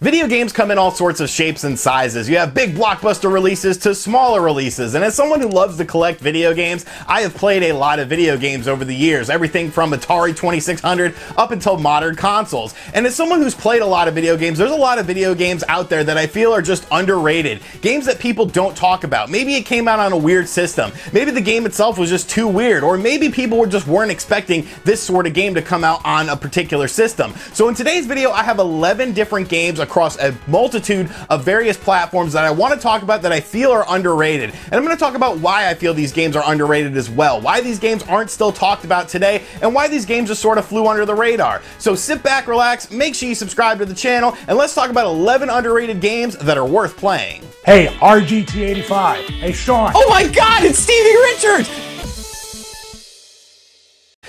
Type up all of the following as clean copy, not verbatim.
Video games come in all sorts of shapes and sizes. You have big blockbuster releases to smaller releases, and as someone who loves to collect video games, I have played a lot of video games over the years, everything from Atari 2600 up until modern consoles. And as someone who's played a lot of video games, there's a lot of video games out there that I feel are just underrated, games that people don't talk about. Maybe it came out on a weird system, maybe the game itself was just too weird, or maybe people just weren't expecting this sort of game to come out on a particular system. So in today's video, I have 11 different games across a multitude of various platforms that I want to talk about that I feel are underrated. And I'm going to talk about why I feel these games are underrated as well, why these games aren't still talked about today, and why these games just sort of flew under the radar. So sit back, relax, make sure you subscribe to the channel, and let's talk about 11 underrated games that are worth playing. Hey, RGT85. Hey, Sean. Oh my God, it's Stevie Richards!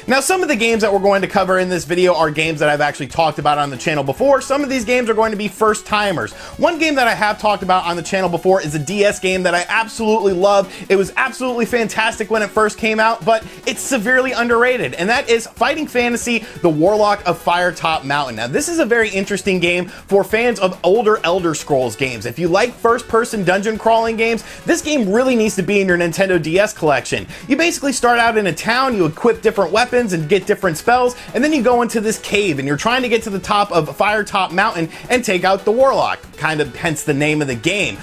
Now, some of the games that we're going to cover in this video are games that I've actually talked about on the channel before. Some of these games are going to be first timers. One game that I have talked about on the channel before is a DS game that I absolutely love. It was absolutely fantastic when it first came out, but it's severely underrated, and that is Fighting Fantasy: The Warlock of Firetop Mountain. Now, this is a very interesting game for fans of older Elder Scrolls games. If you like first-person dungeon crawling games, this game really needs to be in your Nintendo DS collection. You basically start out in a town, you equip different weapons, and get different spells, and then you go into this cave and you're trying to get to the top of Firetop Mountain and take out the warlock, kind of hence the name of the game.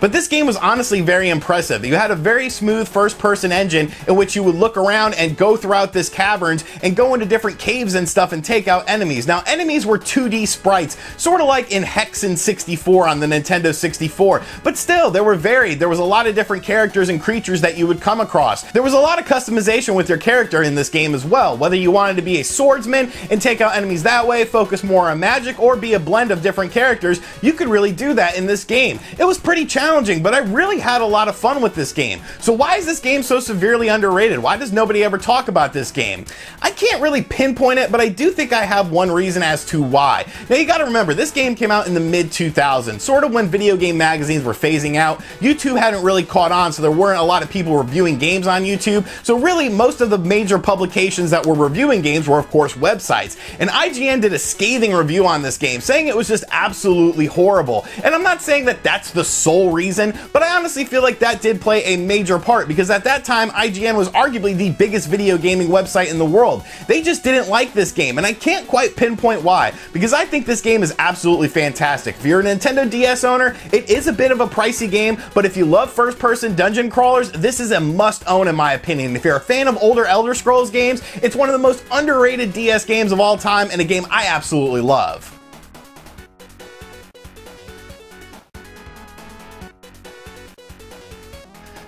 But this game was honestly very impressive. You had a very smooth first-person engine in which you would look around and go throughout this caverns and go into different caves and stuff and take out enemies. Now, enemies were 2D sprites, sort of like in Hexen 64 on the Nintendo 64, but still, they were varied. There was a lot of different characters and creatures that you would come across. There was a lot of customization with your character in this game as well, whether you wanted to be a swordsman and take out enemies that way, focus more on magic, or be a blend of different characters. You could really do that in this game. It was pretty challenging, but I really had a lot of fun with this game. So why is this game so severely underrated? Why does nobody ever talk about this game? I can't really pinpoint it, but I do think I have one reason as to why. Now, you gotta remember, this game came out in the mid-2000s, sort of when video game magazines were phasing out. YouTube hadn't really caught on, so there weren't a lot of people reviewing games on YouTube. So really, most of the major publications that were reviewing games were, of course, websites. And IGN did a scathing review on this game, saying it was just absolutely horrible. And I'm not saying that that's the sole reason, but I honestly feel like that did play a major part, because at that time IGN was arguably the biggest video gaming website in the world. They just didn't like this game, and I can't quite pinpoint why, because I think this game is absolutely fantastic. If you're a Nintendo DS owner, it is a bit of a pricey game, but if you love first-person dungeon crawlers, this is a must-own in my opinion. If you're a fan of older Elder Scrolls games, it's one of the most underrated DS games of all time, and a game I absolutely love.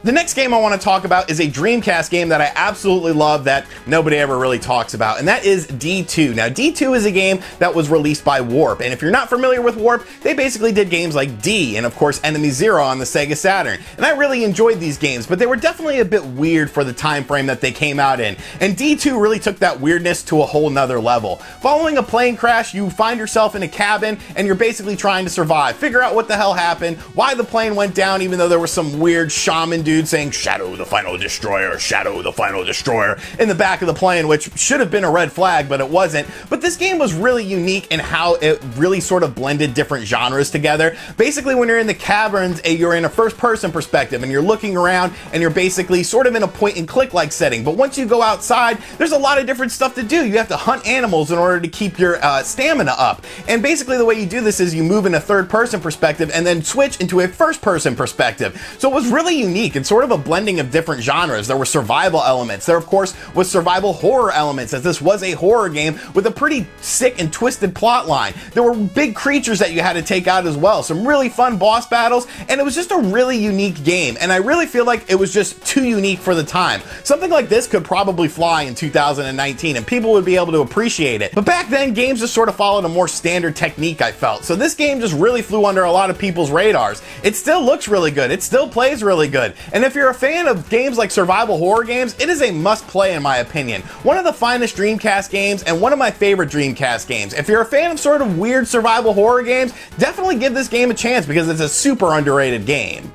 The next game I want to talk about is a Dreamcast game that I absolutely love that nobody ever really talks about, and that is D2. Now, D2 is a game that was released by Warp, and if you're not familiar with Warp, they basically did games like D and, of course, Enemy Zero on the Sega Saturn. And I really enjoyed these games, but they were definitely a bit weird for the time frame that they came out in, and D2 really took that weirdness to a whole nother level. Following a plane crash, you find yourself in a cabin, and you're basically trying to survive, figure out what the hell happened, why the plane went down, even though there was some weird shaman dude saying Shadow the Final Destroyer, Shadow the Final Destroyer in the back of the plane, which should have been a red flag, but it wasn't. But this game was really unique in how it really sort of blended different genres together. Basically, when you're in the caverns, you're in a first-person perspective, and you're looking around, and you're basically sort of in a point-and-click-like setting. But once you go outside, there's a lot of different stuff to do. You have to hunt animals in order to keep your stamina up. And basically, the way you do this is you move in a third-person perspective and then switch into a first-person perspective. So it was really unique. It's sort of a blending of different genres. There were survival elements. There, of course, was survival horror elements, as this was a horror game with a pretty sick and twisted plot line. There were big creatures that you had to take out as well, some really fun boss battles, and it was just a really unique game, and I really feel like it was just too unique for the time. Something like this could probably fly in 2019, and people would be able to appreciate it. But back then, games just sort of followed a more standard technique, I felt. So this game just really flew under a lot of people's radars. It still looks really good. It still plays really good. And if you're a fan of games like survival horror games, it is a must-play in my opinion. One of the finest Dreamcast games and one of my favorite Dreamcast games. If you're a fan of sort of weird survival horror games, definitely give this game a chance because it's a super underrated game.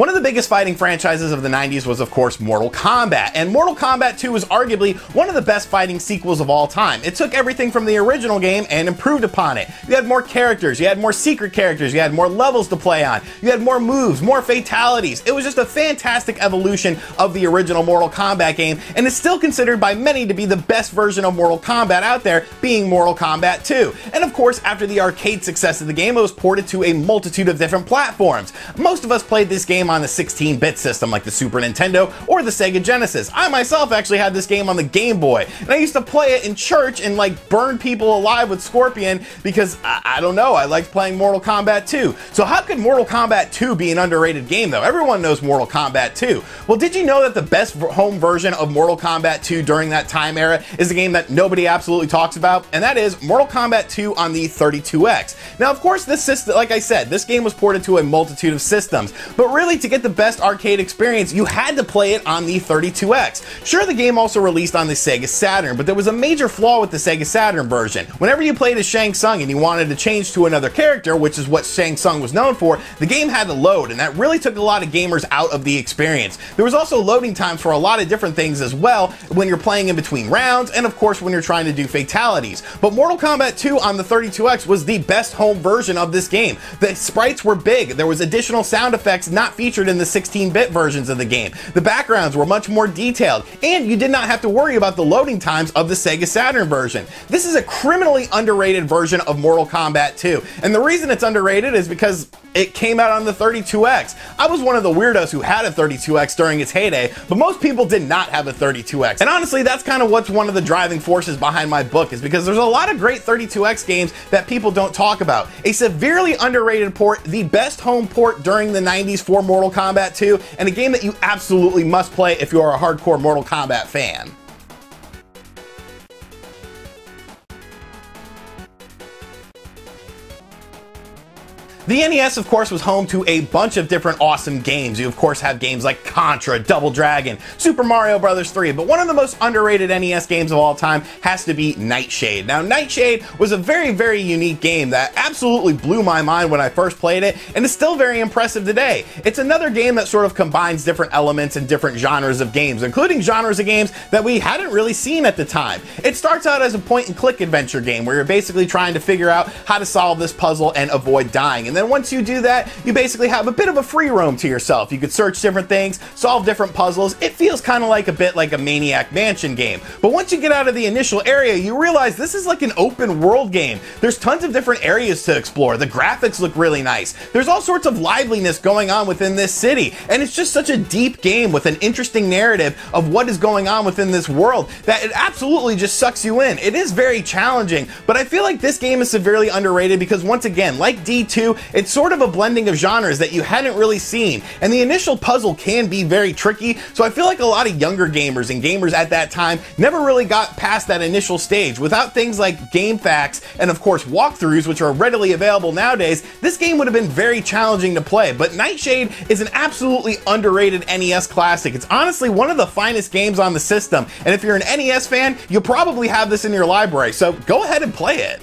One of the biggest fighting franchises of the 90s was, of course, Mortal Kombat, and Mortal Kombat 2 is arguably one of the best fighting sequels of all time. It took everything from the original game and improved upon it. You had more characters, you had more secret characters, you had more levels to play on, you had more moves, more fatalities. It was just a fantastic evolution of the original Mortal Kombat game, and is still considered by many to be the best version of Mortal Kombat out there, being Mortal Kombat 2. And of course, after the arcade success of the game, it was ported to a multitude of different platforms. Most of us played this game on the 16-bit system, like the Super Nintendo or the Sega Genesis. I myself actually had this game on the Game Boy, and I used to play it in church and like burn people alive with Scorpion because, I don't know, I liked playing Mortal Kombat 2. So how could Mortal Kombat 2 be an underrated game though? Everyone knows Mortal Kombat 2. Well, did you know that the best home version of Mortal Kombat 2 during that time era is a game that nobody absolutely talks about? And that is Mortal Kombat 2 on the 32X. Now, of course, this system, like I said, this game was ported to a multitude of systems, but really to get the best arcade experience, you had to play it on the 32X. Sure, the game also released on the Sega Saturn, but there was a major flaw with the Sega Saturn version. Whenever you played as Shang Tsung and you wanted to change to another character, which is what Shang Tsung was known for, the game had to load, and that really took a lot of gamers out of the experience. There was also loading times for a lot of different things as well when you're playing in between rounds, and of course when you're trying to do fatalities. But Mortal Kombat 2 on the 32X was the best home version of this game. The sprites were big, there was additional sound effects not featured in the 16-bit versions of the game. The backgrounds were much more detailed, and you did not have to worry about the loading times of the Sega Saturn version. This is a criminally underrated version of Mortal Kombat 2, and the reason it's underrated is because it came out on the 32X. I was one of the weirdos who had a 32X during its heyday, but most people did not have a 32X. And honestly, that's kind of what's one of the driving forces behind my book, is because there's a lot of great 32X games that people don't talk about. A severely underrated port, the best home port during the 90s for Mortal Kombat 2, and a game that you absolutely must play if you are a hardcore Mortal Kombat fan. The NES, of course, was home to a bunch of different awesome games. You, of course, have games like Contra, Double Dragon, Super Mario Bros. 3, but one of the most underrated NES games of all time has to be Nightshade. Now, Nightshade was a very, very unique game that absolutely blew my mind when I first played it, and is still very impressive today. It's another game that sort of combines different elements and different genres of games, including genres of games that we hadn't really seen at the time. It starts out as a point-and-click adventure game where you're basically trying to figure out how to solve this puzzle and avoid dying. And then once you do that, you basically have a bit of a free roam to yourself. You could search different things, solve different puzzles. It feels kind of like a bit like a Maniac Mansion game. But once you get out of the initial area, you realize this is like an open world game. There's tons of different areas to explore. The graphics look really nice. There's all sorts of liveliness going on within this city. And it's just such a deep game with an interesting narrative of what is going on within this world that it absolutely just sucks you in. It is very challenging, but I feel like this game is severely underrated because, once again, like D2, it's sort of a blending of genres that you hadn't really seen, and the initial puzzle can be very tricky, so I feel like a lot of younger gamers and gamers at that time never really got past that initial stage. Without things like GameFAQs and, of course, walkthroughs, which are readily available nowadays, this game would have been very challenging to play. But Nightshade is an absolutely underrated NES classic. It's honestly one of the finest games on the system, and if you're an NES fan, you'll probably have this in your library, so go ahead and play it.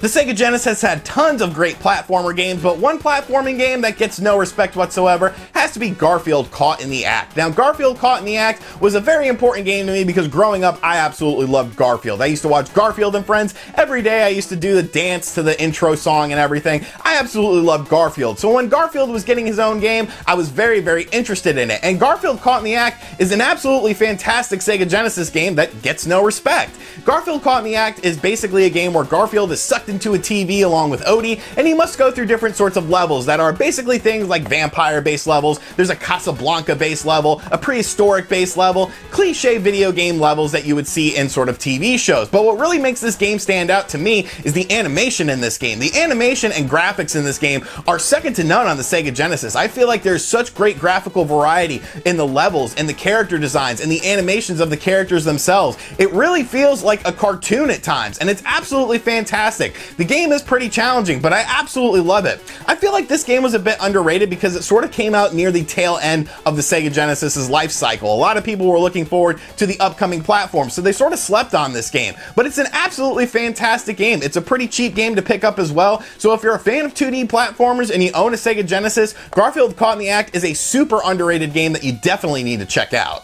The Sega Genesis had tons of great platformer games, but one platforming game that gets no respect whatsoever has to be Garfield Caught in the Act. Now, Garfield Caught in the Act was a very important game to me because growing up, I absolutely loved Garfield. I used to watch Garfield and Friends every day. I used to do the dance to the intro song and everything. I absolutely loved Garfield. So when Garfield was getting his own game, I was very, very interested in it. And Garfield Caught in the Act is an absolutely fantastic Sega Genesis game that gets no respect. Garfield Caught in the Act is basically a game where Garfield is sucked into a TV along with Odie, and he must go through different sorts of levels that are basically things like vampire-based levels. There's a Casablanca-based level, a prehistoric-based level, cliche video game levels that you would see in sort of TV shows. But what really makes this game stand out to me is the animation in this game. The animation and graphics in this game are second to none on the Sega Genesis. I feel like there's such great graphical variety in the levels, in the character designs, in the animations of the characters themselves. It really feels like a cartoon at times, and it's absolutely fantastic. The game is pretty challenging, but I absolutely love it. I feel like this game was a bit underrated because it sort of came out near near the tail end of the Sega Genesis's life cycle. A lot of people were looking forward to the upcoming platform, so they sort of slept on this game. But it's an absolutely fantastic game. It's a pretty cheap game to pick up as well, so if you're a fan of 2D platformers and you own a Sega Genesis, Garfield Caught in the Act is a super underrated game that you definitely need to check out.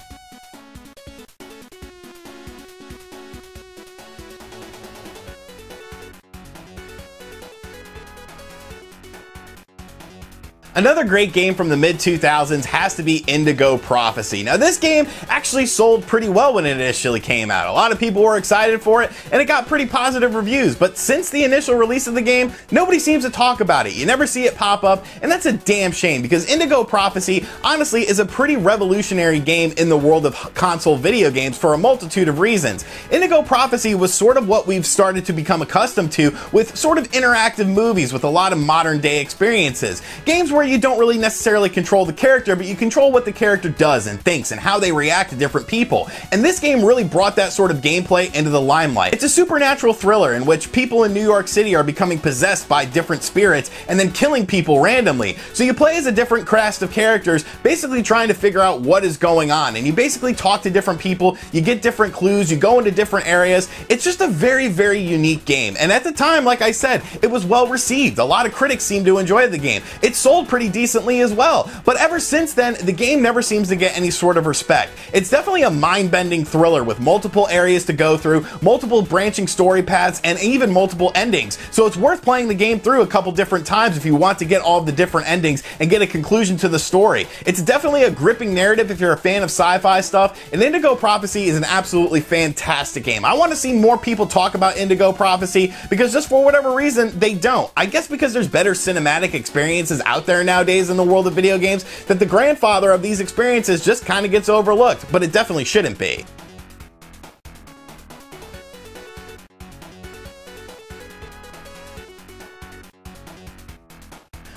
Another great game from the mid-2000s has to be Indigo Prophecy. Now this game actually sold pretty well when it initially came out. A lot of people were excited for it and it got pretty positive reviews, but since the initial release of the game, nobody seems to talk about it. You never see it pop up, and that's a damn shame because Indigo Prophecy honestly is a pretty revolutionary game in the world of console video games for a multitude of reasons. Indigo Prophecy was sort of what we've started to become accustomed to with sort of interactive movies with a lot of modern day experiences. Games where you don't really necessarily control the character, but you control what the character does and thinks and how they react to different people. And this game really brought that sort of gameplay into the limelight. It's a supernatural thriller in which people in New York City are becoming possessed by different spirits and then killing people randomly. So you play as a different cast of characters, basically trying to figure out what is going on. And you basically talk to different people, you get different clues, you go into different areas. It's just a very, very unique game. And at the time, like I said, it was well received. A lot of critics seemed to enjoy the game. It sold pretty decently as well, but ever since then the game never seems to get any sort of respect. It's definitely a mind-bending thriller with multiple areas to go through, multiple branching story paths, and even multiple endings, so it's worth playing the game through a couple different times if you want to get all of the different endings and get a conclusion to the story. It's definitely a gripping narrative if you're a fan of sci-fi stuff, and Indigo Prophecy is an absolutely fantastic game. I want to see more people talk about Indigo Prophecy because just for whatever reason they don't. I guess because there's better cinematic experiences out there nowadays in the world of video games, that the grandfather of these experiences just kind of gets overlooked, but it definitely shouldn't be.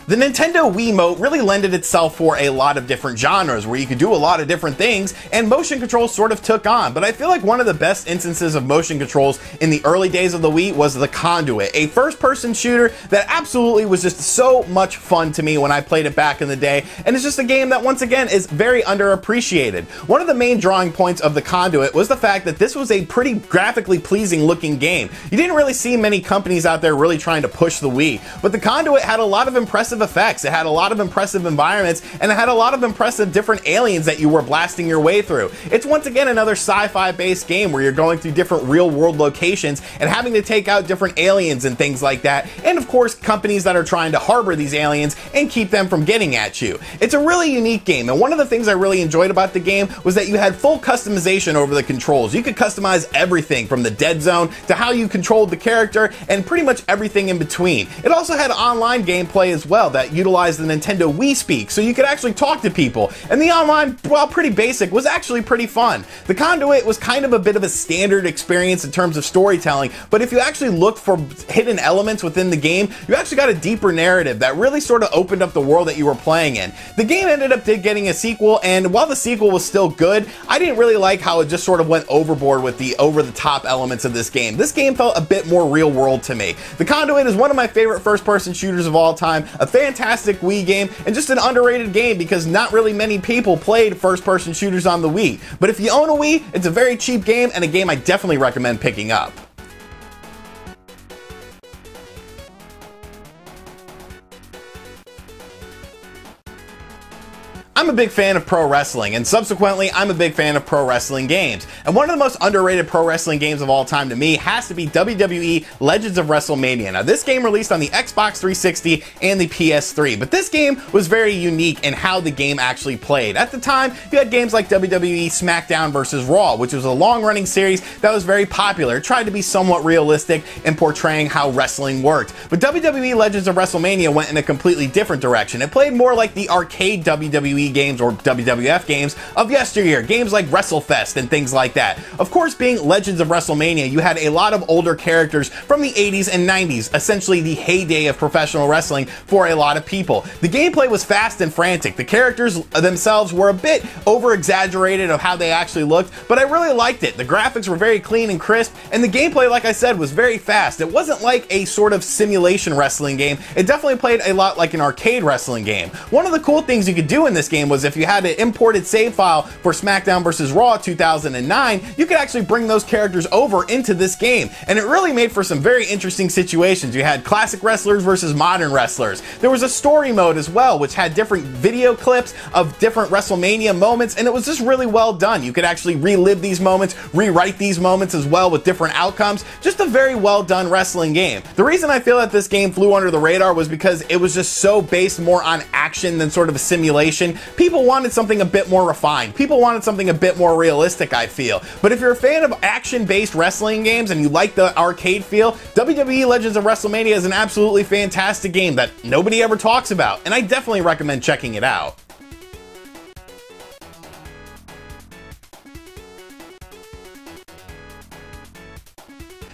The Nintendo Wiimote really lended itself for a lot of different genres where you could do a lot of different things, and motion controls sort of took on, but I feel like one of the best instances of motion controls in the early days of the Wii was The Conduit, a first-person shooter that absolutely was just so much fun to me when I played it back in the day, and it's just a game that once again is very underappreciated. One of the main drawing points of The Conduit was the fact that this was a pretty graphically pleasing looking game. You didn't really see many companies out there really trying to push the Wii, but The Conduit had a lot of impressive effects, it had a lot of impressive environments, and it had a lot of impressive different aliens that you were blasting your way through. It's once again another sci-fi based game where you're going through different real world locations and having to take out different aliens and things like that, and of course companies that are trying to harbor these aliens and keep them from getting at you. It's a really unique game, and one of the things I really enjoyed about the game was that you had full customization over the controls. You could customize everything from the dead zone to how you controlled the character and pretty much everything in between. It also had online gameplay as well that utilized the Nintendo Wii Speak, so you could actually talk to people, and the online, while pretty basic, was actually pretty fun. The Conduit was kind of a bit of a standard experience in terms of storytelling, but if you actually looked for hidden elements within the game, you actually got a deeper narrative that really sort of opened up the world that you were playing in. The game ended up getting a sequel, and while the sequel was still good, I didn't really like how it just sort of went overboard with the over-the-top elements of this game. This game felt a bit more real-world to me. The Conduit is one of my favorite first-person shooters of all time, a fantastic Wii game, and just an underrated game because not really many people played first-person shooters on the Wii. But if you own a Wii, it's a very cheap game and a game I definitely recommend picking up. I'm a big fan of pro wrestling, and subsequently I'm a big fan of pro wrestling games, and one of the most underrated pro wrestling games of all time to me has to be WWE Legends of WrestleMania. Now this game released on the Xbox 360 and the PS3, but this game was very unique in how the game actually played. At the time you had games like WWE Smackdown vs Raw, which was a long-running series that was very popular. It tried to be somewhat realistic in portraying how wrestling worked, but WWE Legends of WrestleMania went in a completely different direction. It played more like the arcade WWE games or WWF games of yesteryear, games like WrestleFest and things like that. Of course, being Legends of WrestleMania, you had a lot of older characters from the 80s and 90s, essentially the heyday of professional wrestling for a lot of people. The gameplay was fast and frantic. The characters themselves were a bit over-exaggerated of how they actually looked, but I really liked it. The graphics were very clean and crisp, and the gameplay, like I said, was very fast. It wasn't like a sort of simulation wrestling game. It definitely played a lot like an arcade wrestling game. One of the cool things you could do in this game was if you had an imported save file for SmackDown vs Raw 2009, you could actually bring those characters over into this game, and it really made for some very interesting situations. You had classic wrestlers versus modern wrestlers. There was a story mode as well, which had different video clips of different WrestleMania moments, and it was just really well done. You could actually relive these moments, rewrite these moments as well with different outcomes. Just a very well done wrestling game. The reason I feel that this game flew under the radar was because it was just so based more on action than sort of a simulation. People wanted something a bit more refined. People wanted something a bit more realistic, I feel. But if you're a fan of action-based wrestling games and you like the arcade feel, WWE Legends of WrestleMania is an absolutely fantastic game that nobody ever talks about, and I definitely recommend checking it out.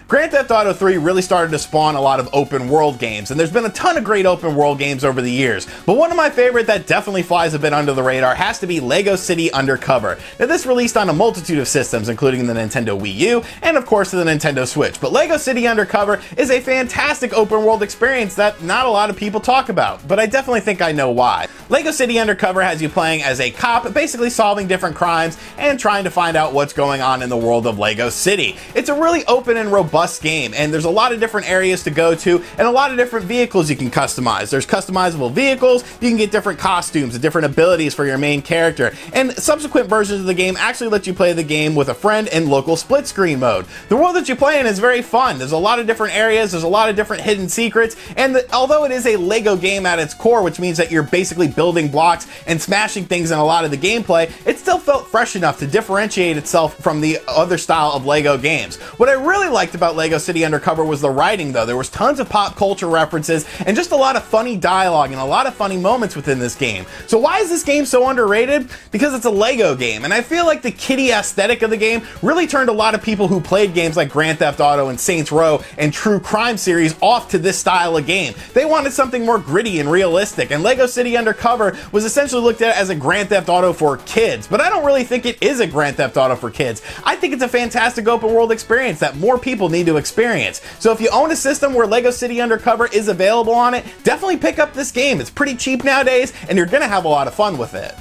Grand Theft Auto 3 really started to spawn a lot of open world games, and there's been a ton of great open world games over the years, but one of my favorite that definitely flies a bit under the radar has to be Lego City Undercover. Now, this released on a multitude of systems, including the Nintendo Wii U and of course the Nintendo Switch, but Lego City Undercover is a fantastic open world experience that not a lot of people talk about, but I definitely think I know why. Lego City Undercover has you playing as a cop, basically solving different crimes and trying to find out what's going on in the world of Lego City. It's a really open and robust game, and there's a lot of different areas to go to and a lot of different vehicles you can customize. There's customizable vehicles, you can get different costumes and different abilities for your main character, and subsequent versions of the game actually let you play the game with a friend in local split screen mode. The world that you play in is very fun. There's a lot of different areas, there's a lot of different hidden secrets, and although it is a Lego game at its core, which means that you're basically building blocks and smashing things in a lot of the gameplay, it still felt fresh enough to differentiate itself from the other style of Lego games. What I really liked about Lego City Undercover was the writing, though. There was tons of pop culture references and just a lot of funny dialogue and a lot of funny moments within this game. So why is this game so underrated? Because it's a Lego game, and I feel like the kiddie aesthetic of the game really turned a lot of people who played games like Grand Theft Auto and Saints Row and True Crime series off to this style of game. They wanted something more gritty and realistic, and Lego City Undercover was essentially looked at as a Grand Theft Auto for kids, but I don't really think it is a Grand Theft Auto for kids. I think it's a fantastic open world experience that more people need to experience. So if you own a system where Lego City Undercover is available on it, definitely pick up this game. It's pretty cheap nowadays, and you're gonna have a lot of fun with it.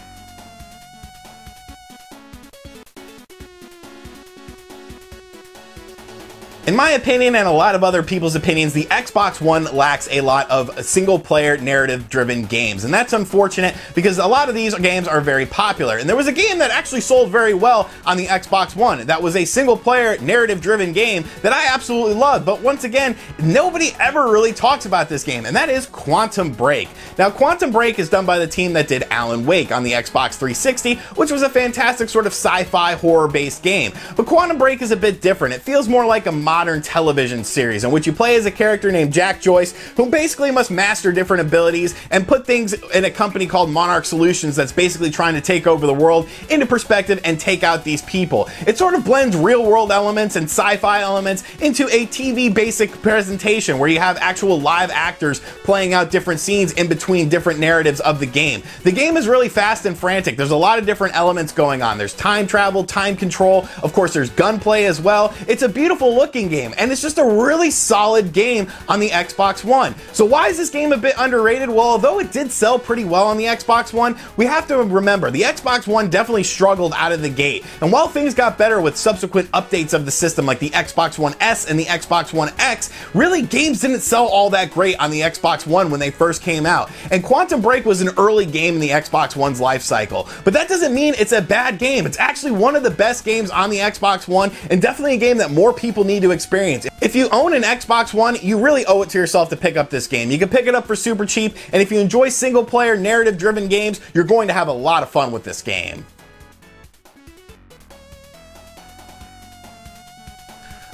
In my opinion, and a lot of other people's opinions, the Xbox One lacks a lot of single-player narrative-driven games, and that's unfortunate because a lot of these games are very popular. And there was a game that actually sold very well on the Xbox One that was a single-player narrative-driven game that I absolutely loved, but once again, nobody ever really talks about this game, and that is Quantum Break. Now, Quantum Break is done by the team that did Alan Wake on the Xbox 360, which was a fantastic sort of sci-fi horror-based game. But Quantum Break is a bit different. It feels more like a modern television series in which you play as a character named Jack Joyce, who basically must master different abilities and put things in a company called Monarch Solutions that's basically trying to take over the world into perspective and take out these people. It sort of blends real world elements and sci-fi elements into a TV basic presentation where you have actual live actors playing out different scenes in between different narratives of the game. The game is really fast and frantic. There's a lot of different elements going on. There's time travel, time control, of course there's gunplay as well. It's a beautiful looking game, and it's just a really solid game on the Xbox One. So why is this game a bit underrated? Well, although it did sell pretty well on the Xbox One, we have to remember the Xbox One definitely struggled out of the gate, and while things got better with subsequent updates of the system like the Xbox One S and the Xbox One X, really games didn't sell all that great on the Xbox One when they first came out, and Quantum Break was an early game in the Xbox One's life cycle. But that doesn't mean it's a bad game. It's actually one of the best games on the Xbox One, and definitely a game that more people need to experience. If you own an Xbox One, you really owe it to yourself to pick up this game. You can pick it up for super cheap, and if you enjoy single player narrative driven games, you're going to have a lot of fun with this game.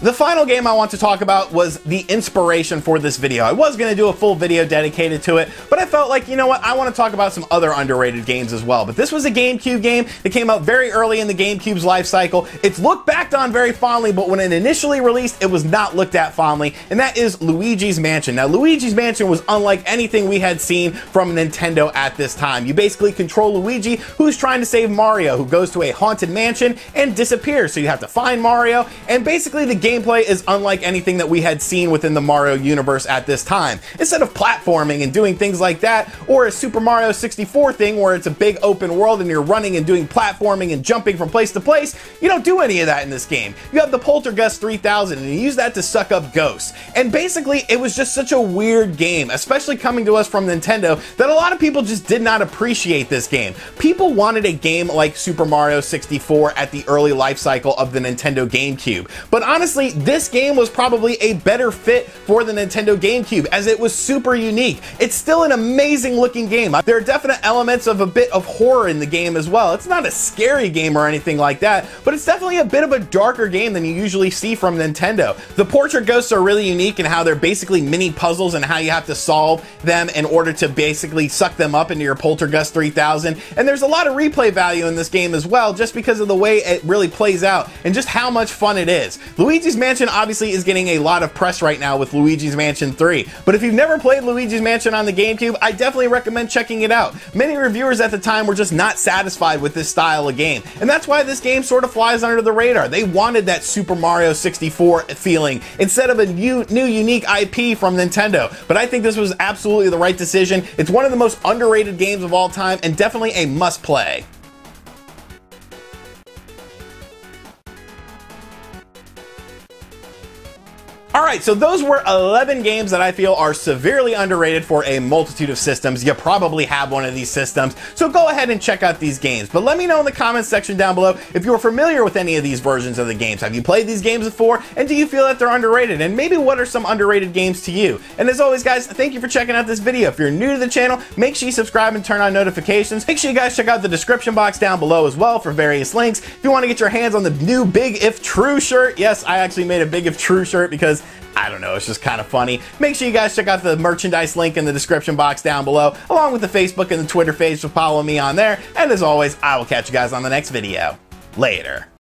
The final game I want to talk about was the inspiration for this video. I was going to do a full video dedicated to it, but I felt like, you know what, I want to talk about some other underrated games as well. But this was a GameCube game that came out very early in the GameCube's life cycle. It's looked back on very fondly, but when it initially released, it was not looked at fondly, and that is Luigi's Mansion. Now, Luigi's Mansion was unlike anything we had seen from Nintendo at this time. You basically control Luigi, who's trying to save Mario, who goes to a haunted mansion and disappears. So you have to find Mario, and basically the game gameplay is unlike anything that we had seen within the Mario universe at this time. Instead of platforming and doing things like that, or a Super Mario 64 thing where it's a big open world and you're running and doing platforming and jumping from place to place, you don't do any of that in this game. You have the Poltergust 3000 and you use that to suck up ghosts. And basically, it was just such a weird game, especially coming to us from Nintendo, that a lot of people just did not appreciate this game. People wanted a game like Super Mario 64 at the early life cycle of the Nintendo GameCube. But honestly, this game was probably a better fit for the Nintendo GameCube, as it was super unique. It's still an amazing looking game. There are definite elements of a bit of horror in the game as well. It's not a scary game or anything like that, but it's definitely a bit of a darker game than you usually see from Nintendo. The portrait ghosts are really unique in how they're basically mini puzzles and how you have to solve them in order to basically suck them up into your Poltergust 3000. And there's a lot of replay value in this game as well, just because of the way it really plays out and just how much fun it is. Luigi's Mansion obviously is getting a lot of press right now with Luigi's Mansion 3, but if you've never played Luigi's Mansion on the GameCube, I definitely recommend checking it out. Many reviewers at the time were just not satisfied with this style of game, and that's why this game sort of flies under the radar. They wanted that Super Mario 64 feeling instead of a new unique IP from Nintendo, but I think this was absolutely the right decision. It's one of the most underrated games of all time and definitely a must play. Alright, so those were 11 games that I feel are severely underrated for a multitude of systems. You probably have one of these systems, so go ahead and check out these games. But let me know in the comments section down below if you're familiar with any of these versions of the games. Have you played these games before? And do you feel that they're underrated? And maybe what are some underrated games to you? And as always, guys, thank you for checking out this video. If you're new to the channel, make sure you subscribe and turn on notifications. Make sure you guys check out the description box down below as well for various links. If you want to get your hands on the new Big If True shirt, yes, I actually made a Big If True shirt because I don't know, it's just kind of funny. Make sure you guys check out the merchandise link in the description box down below, along with the Facebook and the Twitter page, so follow me on there. And as always, I will catch you guys on the next video. Later.